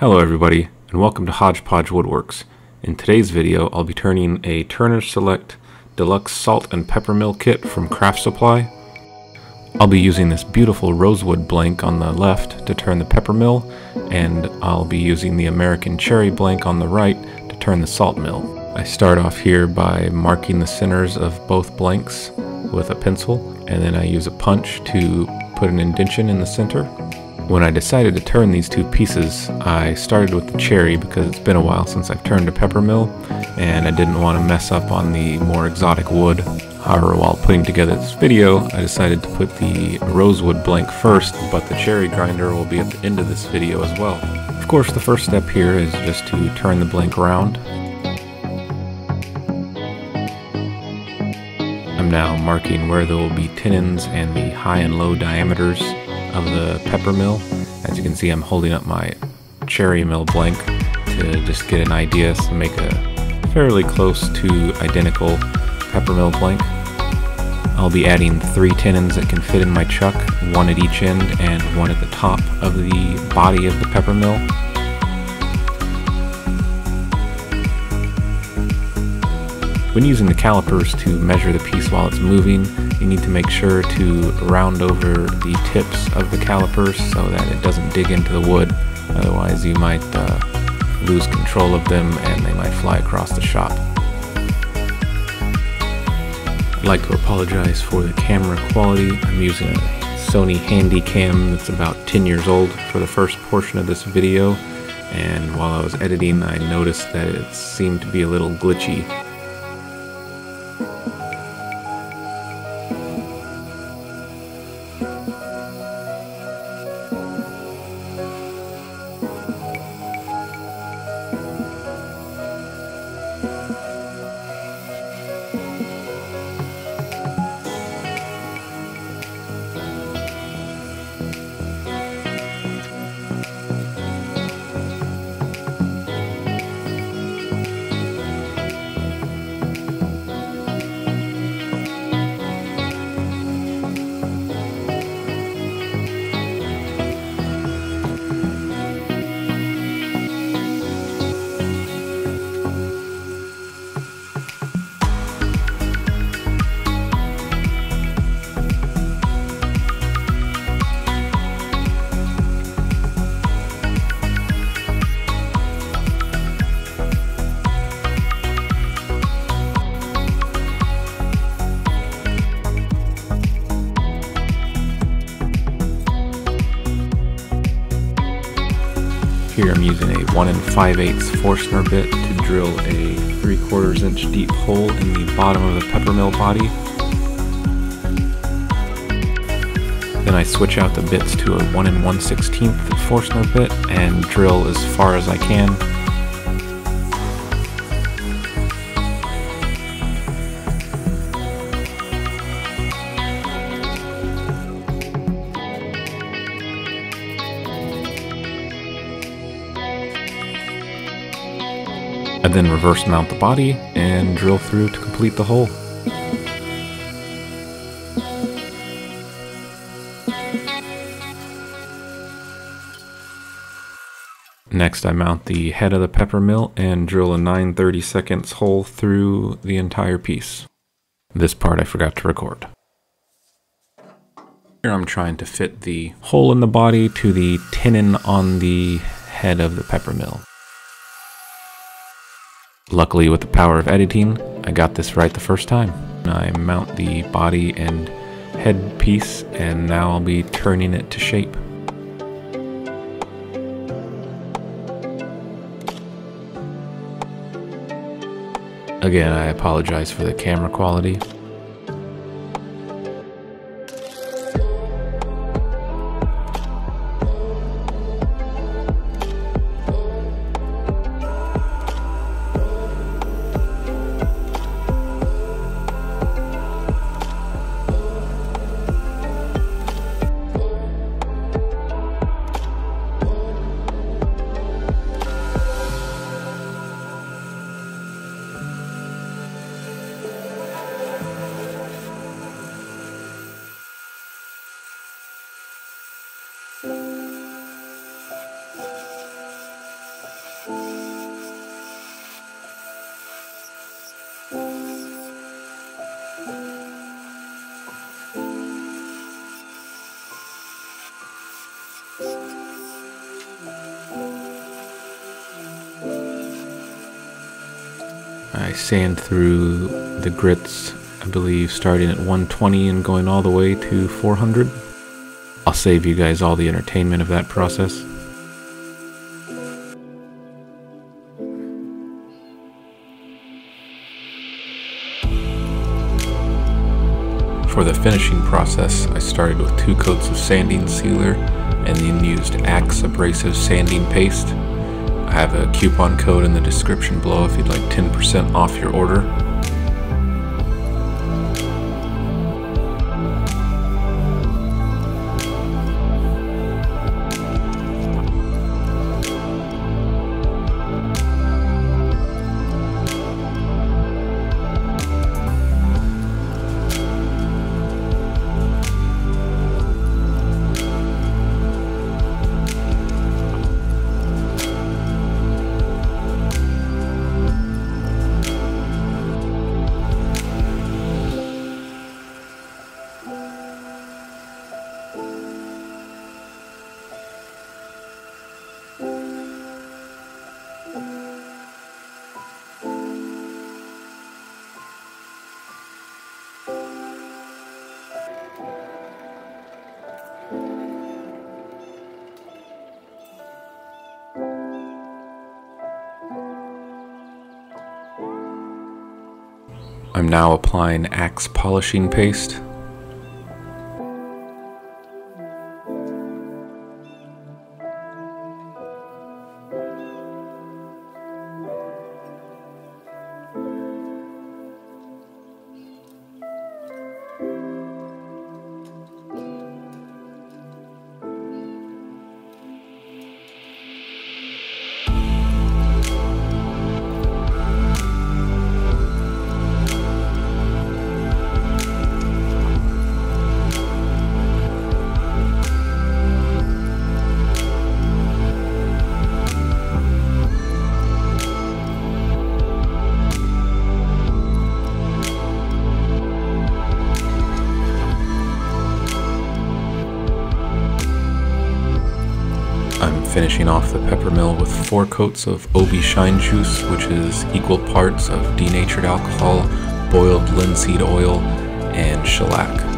Hello everybody, and welcome to Hodgepodge Woodworks. In today's video, I'll be turning a Turner Select Deluxe Salt and Pepper Mill kit from Craft Supply. I'll be using this beautiful rosewood blank on the left to turn the pepper mill, and I'll be using the American cherry blank on the right to turn the salt mill. I start off here by marking the centers of both blanks with a pencil, and then I use a punch to put an indentation in the center. When I decided to turn these two pieces, I started with the cherry because it's been a while since I've turned a pepper mill, and I didn't want to mess up on the more exotic wood. However, while putting together this video, I decided to put the rosewood blank first, but the cherry grinder will be at the end of this video as well. Of course, the first step here is just to turn the blank around. I'm now marking where there will be tenons and the high and low diameters of the pepper mill. As you can see, I'm holding up my cherry mill blank to just get an idea, so make a fairly close to identical pepper mill blank. I'll be adding three tenons that can fit in my chuck, one at each end and one at the top of the body of the pepper mill. When using the calipers to measure the piece while it's moving, you need to make sure to round over the tips of the calipers so that it doesn't dig into the wood. Otherwise, you might lose control of them and they might fly across the shop. I'd like to apologize for the camera quality. I'm using a Sony Handycam that's about 10 years old for the first portion of this video, and while I was editing, I noticed that it seemed to be a little glitchy. Here I'm using a 1 5/8 Forstner bit to drill a 3/4 inch deep hole in the bottom of the pepper mill body. Then I switch out the bits to a 1 1/16 Forstner bit and drill as far as I can. I then reverse mount the body and drill through to complete the hole. Next, I mount the head of the pepper mill and drill a 9/32 hole through the entire piece. This part I forgot to record. Here I'm trying to fit the hole in the body to the tenon on the head of the pepper mill. Luckily, with the power of editing, I got this right the first time. I mount the body and head piece, and now I'll be turning it to shape. Again, I apologize for the camera quality. I sand through the grits, I believe, starting at 120 and going all the way to 400. I'll save you guys all the entertainment of that process. For the finishing process, I started with 2 coats of sanding sealer and then used Ack's Abrasive Sanding Paste. I have a coupon code in the description below if you'd like 10% off your order. I'm now applying Ack's polishing paste. Finishing off the pepper mill with 4 coats of Obi Shine Juice, which is equal parts of denatured alcohol, boiled linseed oil, and shellac.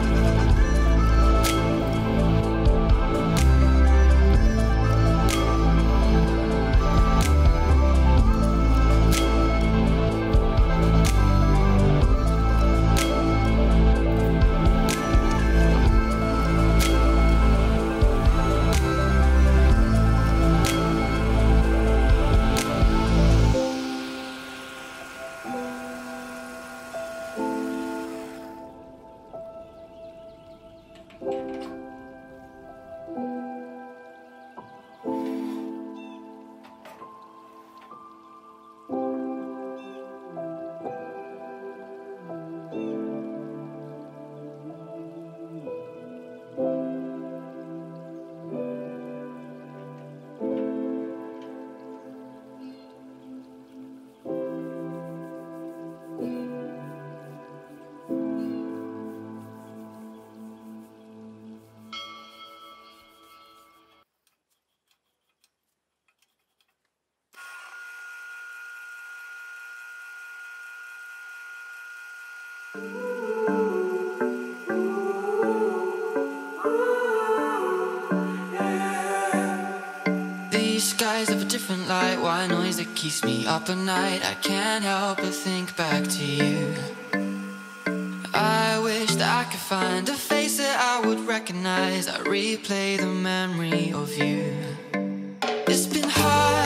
These skies have a different light, white noise that keeps me up at night. I can't help but think back to you. I wish that I could find a face that I would recognize. I replay the memory of you. It's been hard.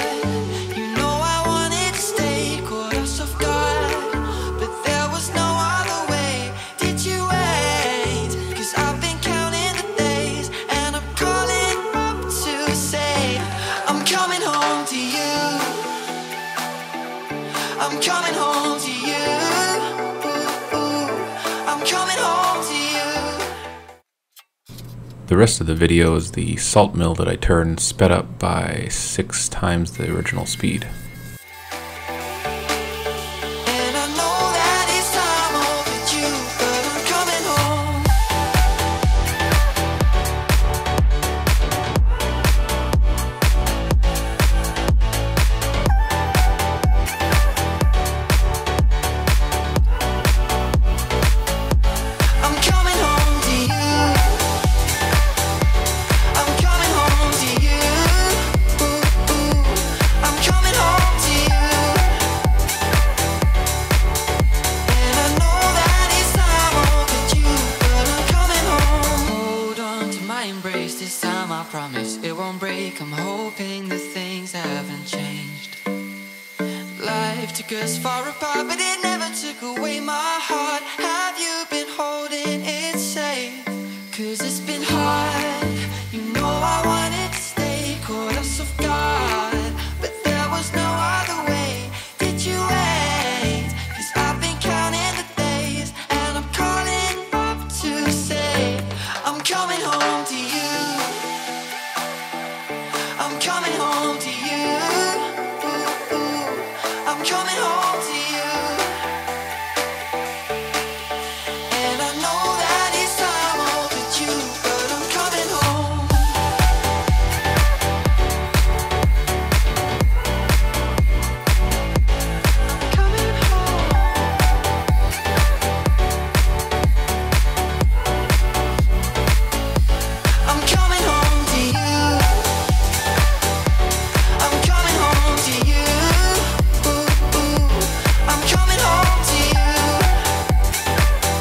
The rest of the video is the salt mill that I turned sped up by 6 times the original speed. haven't changed. Life took us far apart, but it never took away my heart. Have you been holding it safe? 'Cause it's been hard. You know I wanted to stay, caught us off guard, but there was no other way. Did you wait? 'Cause I've been counting the days, and I'm calling up to say I'm coming home to you. I'm coming home to you. Ooh, ooh. I'm coming home to you. And I know that it's time overdue, but I'm coming home. I'm coming home. I'm coming home to you. I'm coming home to you. Ooh, ooh. I'm coming home to you. And I know that it's time overdue, but I'm coming home.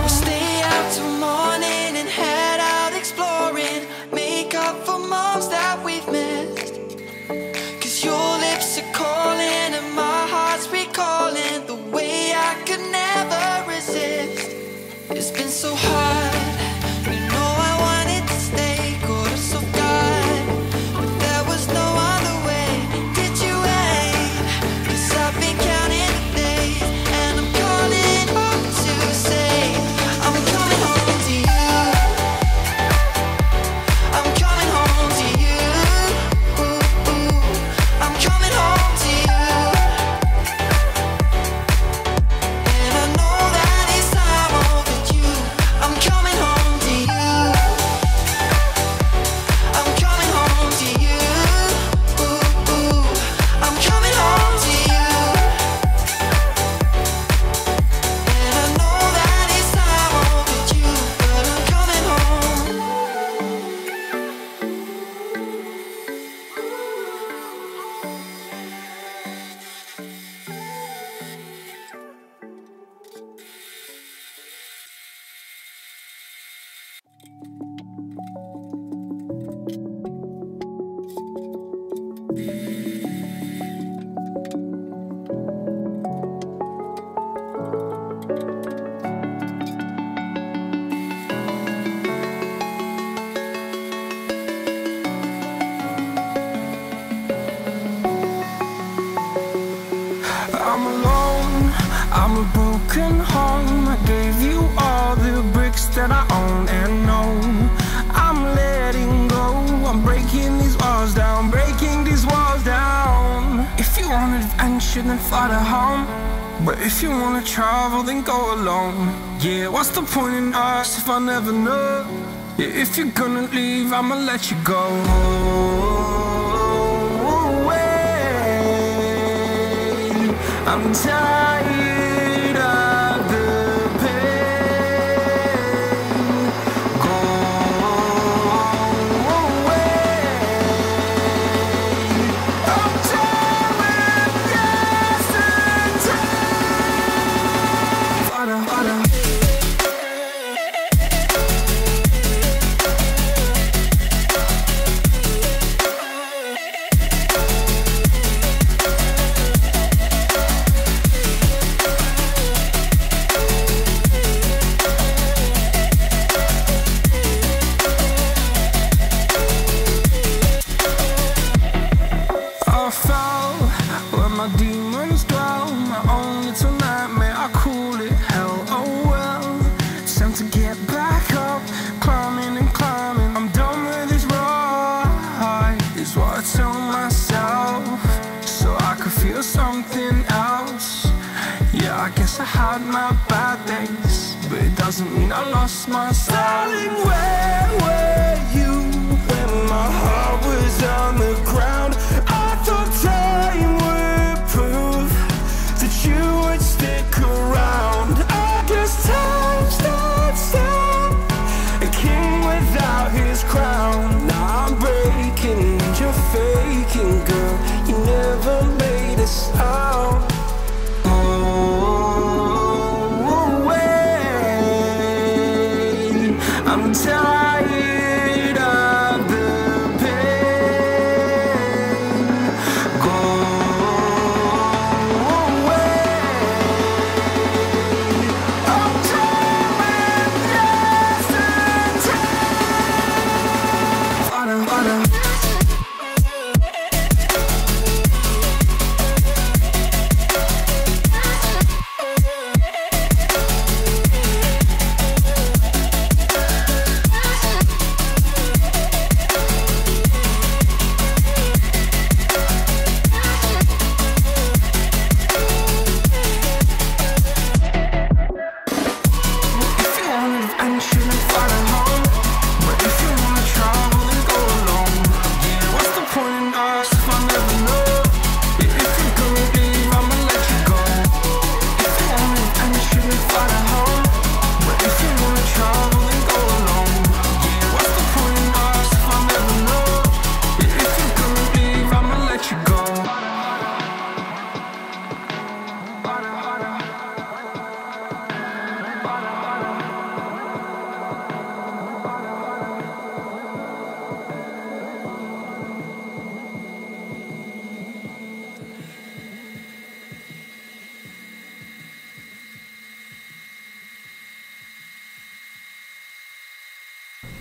We'll stay out till morning and head out exploring. Make up for months that we've missed. 'Cause your lips are calling and my heart's recalling the way I could never resist. It's been so hard, you know I wanted to stay, caught us off guard, but there was no other way. Did you wait? 'Cause I've been counting the days, and I'm calling up to say I'm coming home to you. I'm coming home to you. Ooh, ooh. I'm coming home to you. And I know that it's time overdue. I'm coming home to you. I'm coming home to you. Ooh, ooh. I'm coming home to you. And I know that it's time overdue, but I'm coming home. I'm alone, I'm a broken home. I gave you all the bricks that I own and know. I'm letting go, I'm breaking these walls down, breaking these walls down. If you want adventure, then fly to home. But if you wanna travel, then go alone. Yeah, what's the point in us if I never know? Yeah, if you're gonna leave, I'ma let you go. I'm tired of the pain. Go away. I'm tired of yesterday. Fada. I fell where my demons dwell. My own little nightmare, I call it hell. Oh well, it's time to get back up. Climbing and climbing, I'm done with this ride, is what I tell myself, so I could feel something else. Yeah, I guess I had my bad days, but it doesn't mean I lost my style. Where were you when my heart was on the ground? Thought time would prove that you would stick around. I guess time stands down, a king without his crown. Now I'm breaking, you're faking, girl. You never made a sound. Oh, wait, I'm tired.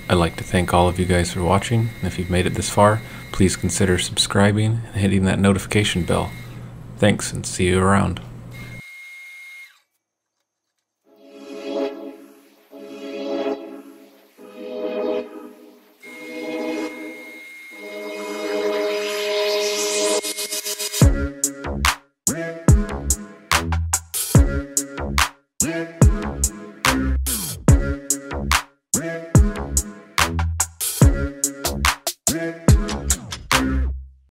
I'd like to thank all of you guys for watching, and if you've made it this far, please consider subscribing and hitting that notification bell. Thanks, and see you around.